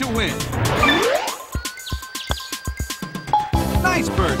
to win. Nice bird. Nice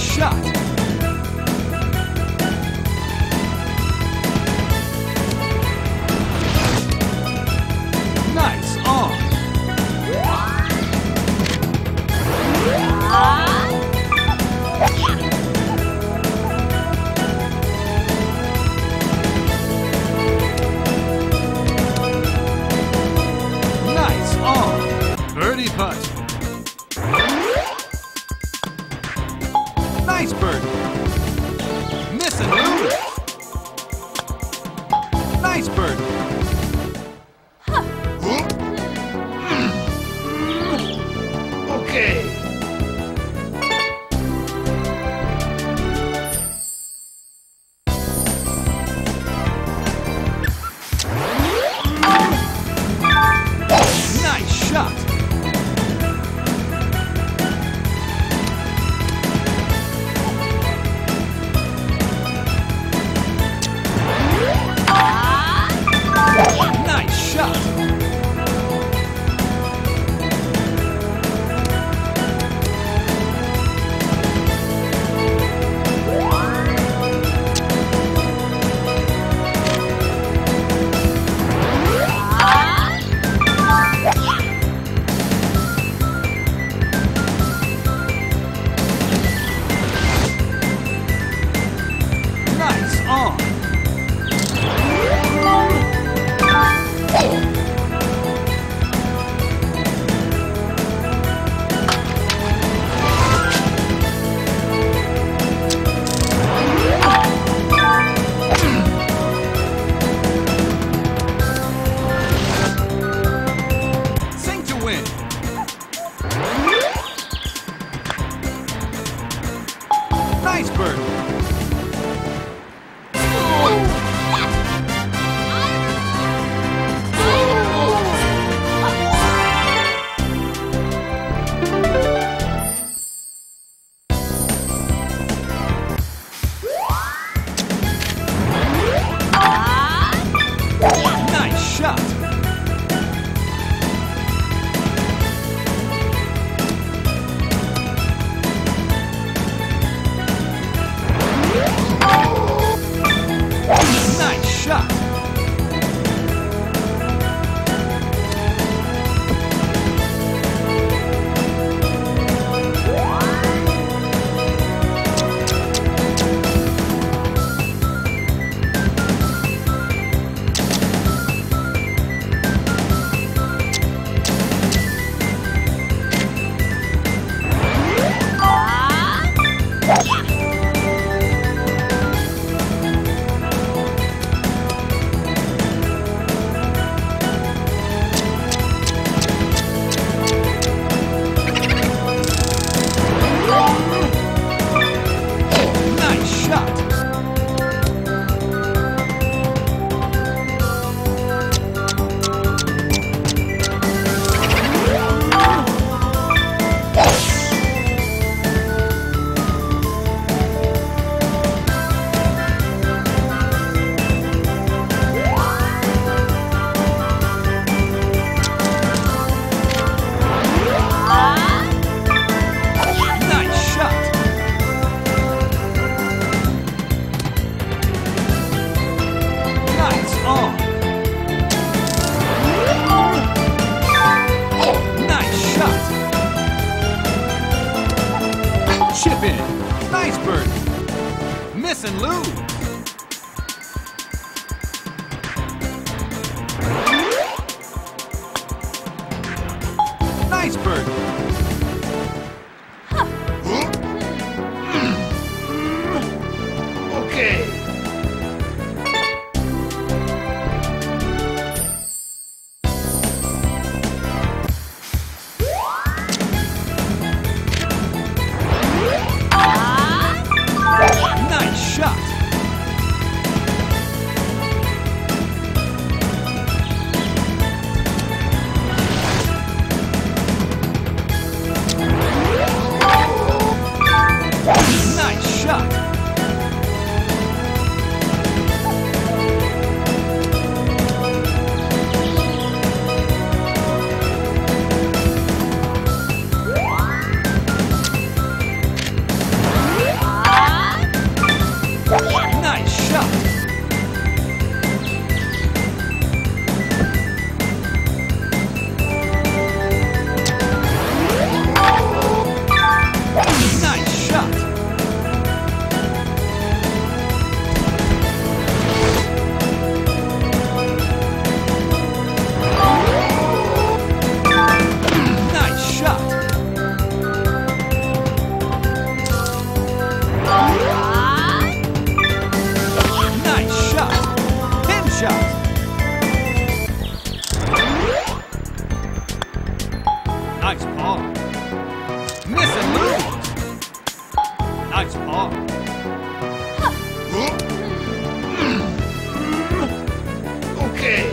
shot! Alice and Lou. Nice bird. Huh. Okay. Nice ball. Miss and lose. Nice ball. Huh. Okay.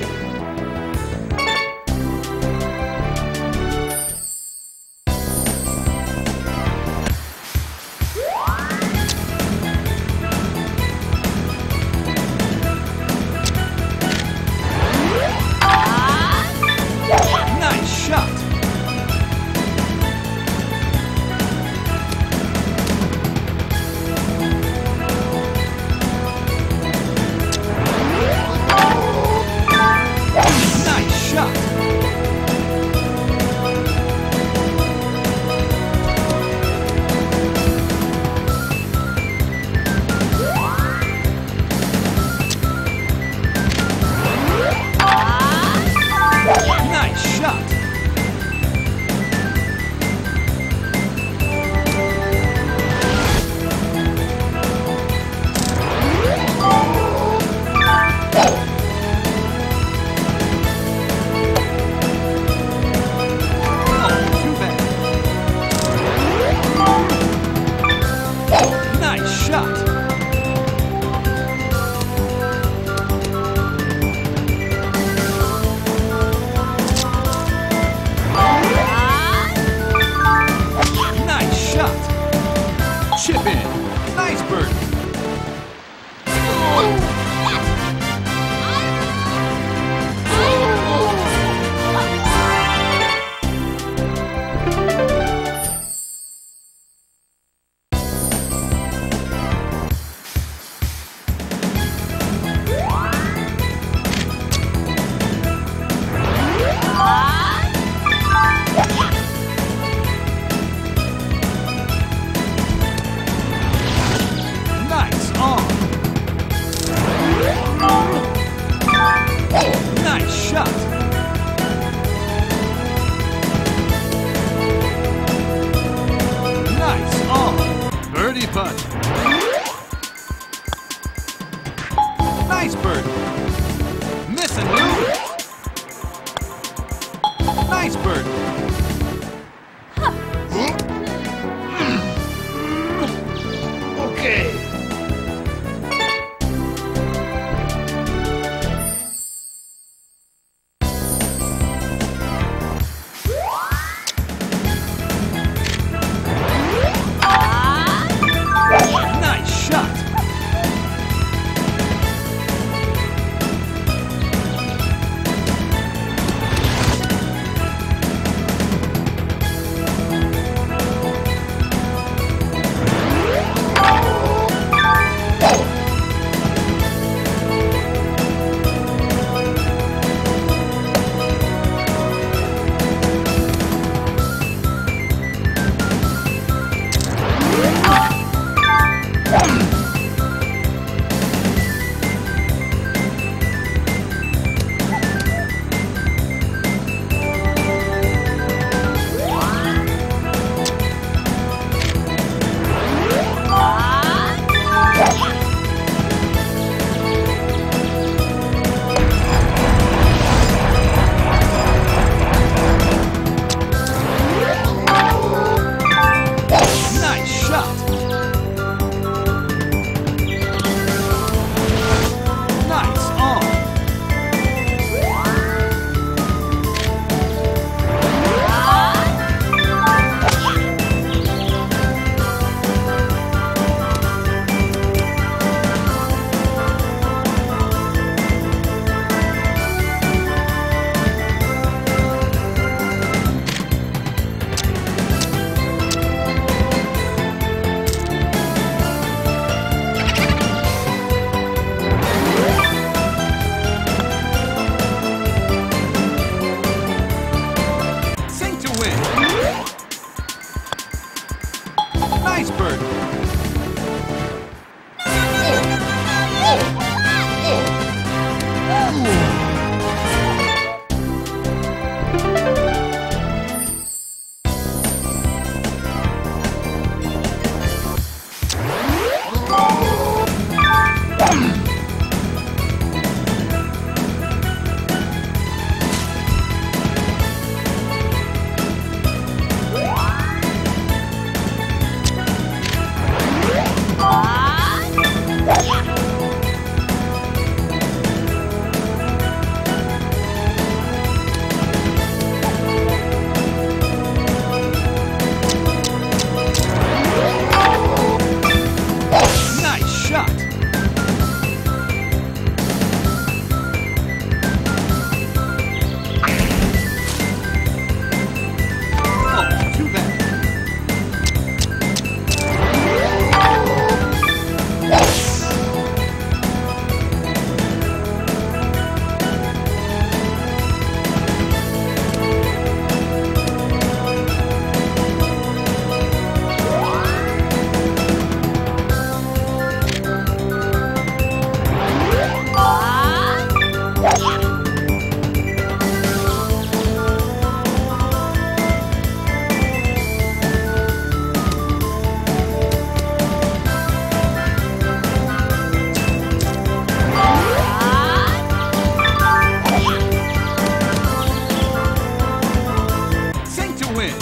win.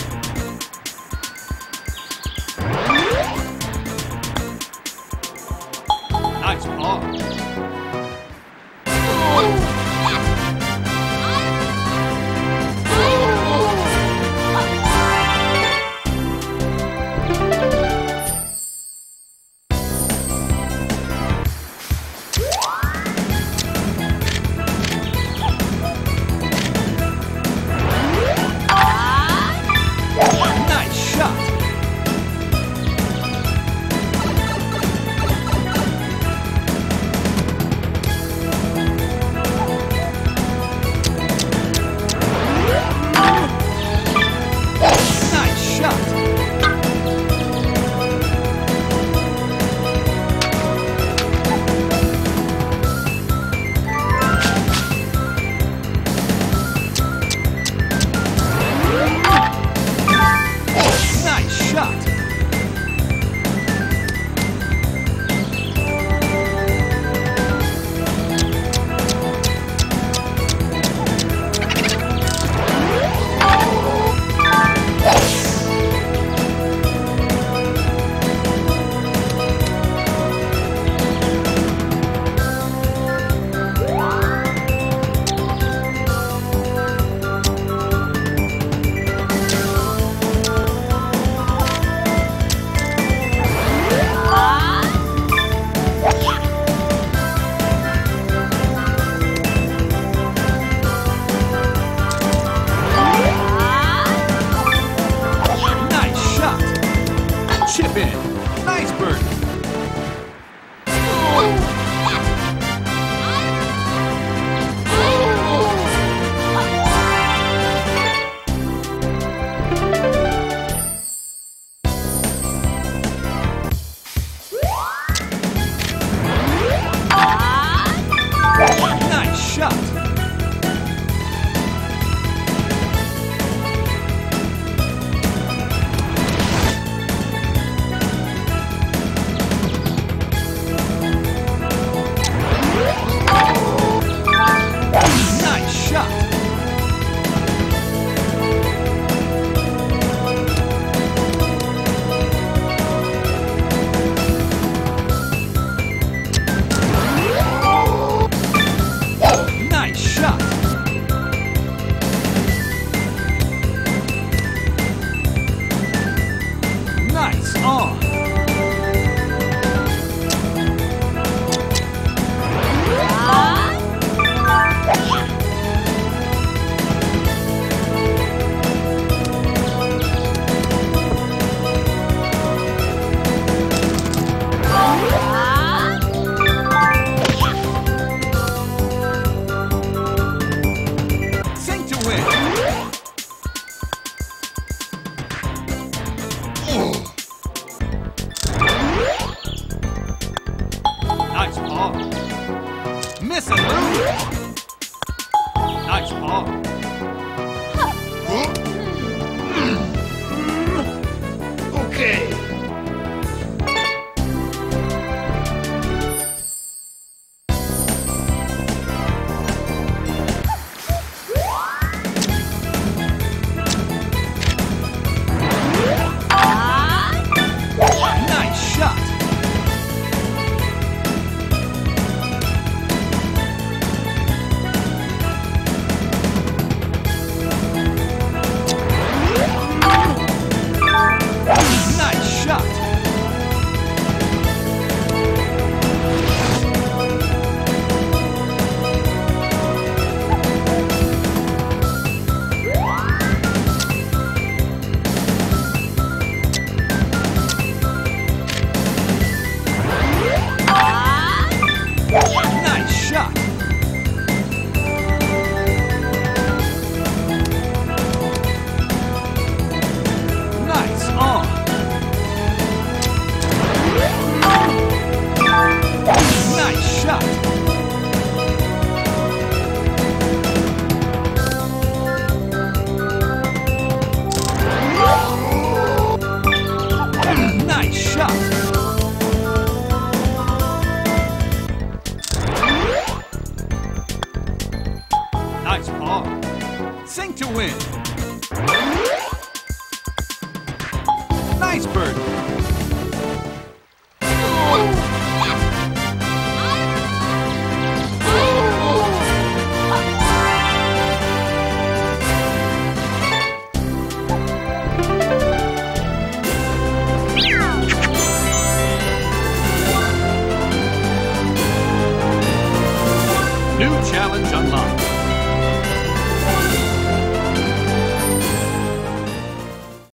Nice ball. iceberg.